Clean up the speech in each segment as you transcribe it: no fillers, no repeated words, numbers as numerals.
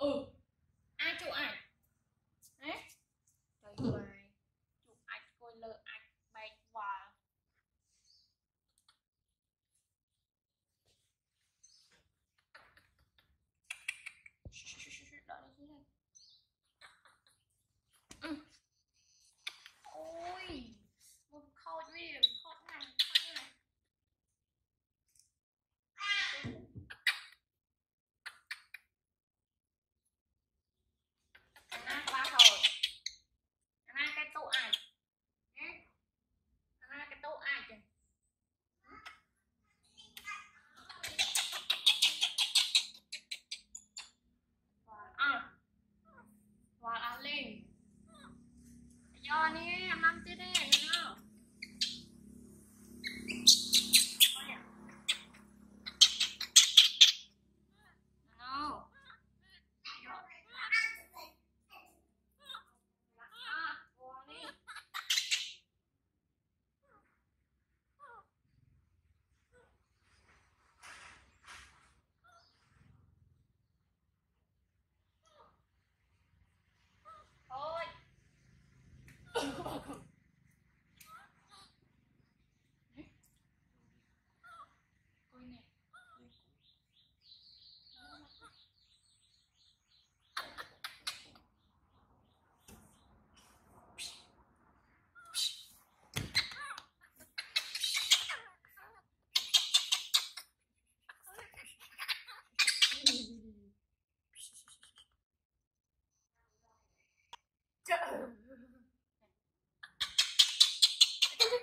Ừ, ai chụp ảnh? Đấy. Trời ơi, chụp ảnh coi lơ ảnh bạch quá. Đợi đi xuống đây. Ôi, một khói đi, khói này, khói này.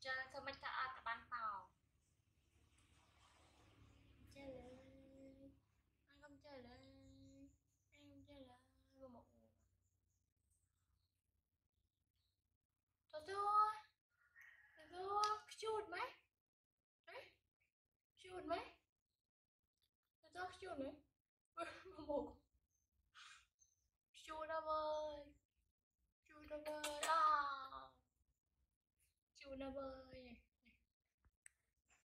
chơi thôi mấy ta ta ban tàu chơi lên anh không chơi lên anh không chơi lên vừa một thôi chụt mấy thôi chụt mấy vừa một chụt đâu ơi Chula boy.